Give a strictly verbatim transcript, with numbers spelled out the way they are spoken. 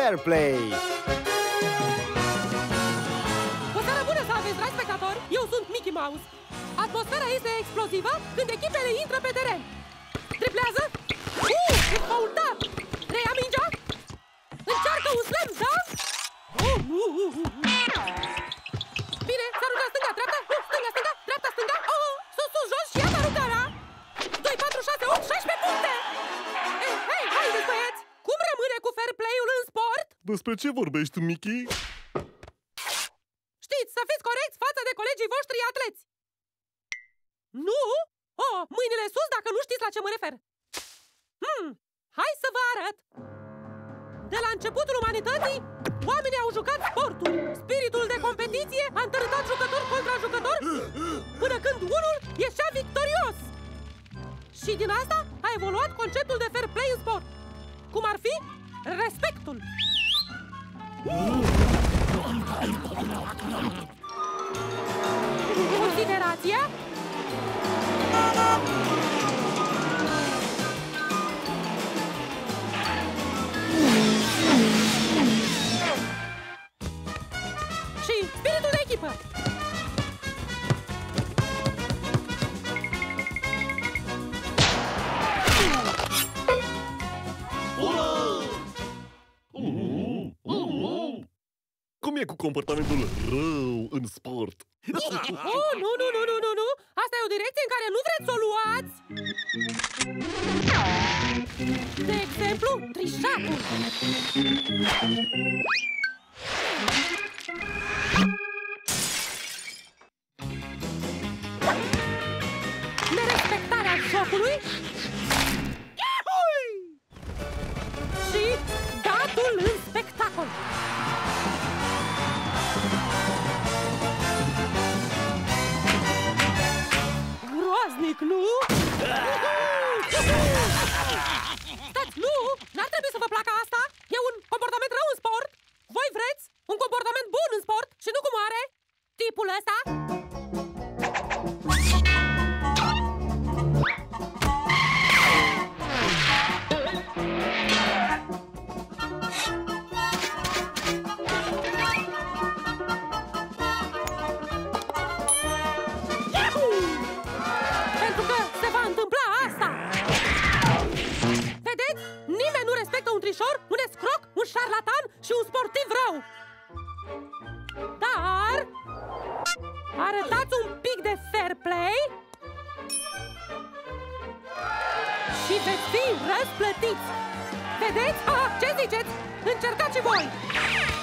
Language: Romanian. Fair Play! O seară bună să aveți, dragi spectatori! Eu sunt Mickey Mouse. Atmosfera este explozivă când echipele intră pe teren. Triplează! Uh! Faultat! Reia mingea! Încearcă un slam, da? Uh, uh, uh, uh. Bine, s-a aruncat stânga, dreapta, uh, stânga, stânga, dreapta, stânga, oh, sus, sus, jos și iată aruncarea! doi, patru, șase, opt, șaisprezece puncte! Ei, hei, haideți băieți! Cum rămâne cu fair play-ul în sport? Despre ce vorbești, Mickey? Știți, să fiți corecți față de colegii voștri atleți! Nu? Oh, mâinile sus dacă nu știți la ce mă refer! Hmm, hai să vă arăt! De la începutul umanității, oamenii au jucat sportul. Spiritul de competiție a întărâtat jucător contra jucător până când unul ieșea victorios. Și din asta a evoluat conceptul de fair play în sport, cum ar fi respectul. Considerația, spiritul de echipă. Cum e cu comportamentul rău în sport? Oh, nu, nu, nu, nu, nu, nu! Asta e o direcție în care nu vreți să o luați! De exemplu, trișatul! Nerespectarea jocului și datul în spectacol. Groaznic, nu? Stați, nu! N-ar trebui să vă placă asta! E un comportament rău în sport! Voi vreți un comportament bun în sport și nu cum are tipul ăsta? Pentru că se va întâmpla asta! Vedeți? Nimeni nu respectă un trișor, un escroc, un șarlatan și un sportiv rău! Dar arătați un pic de fair play și veți fi răsplătiți! Vedeți? Ah, ce ziceți? Încercați și voi!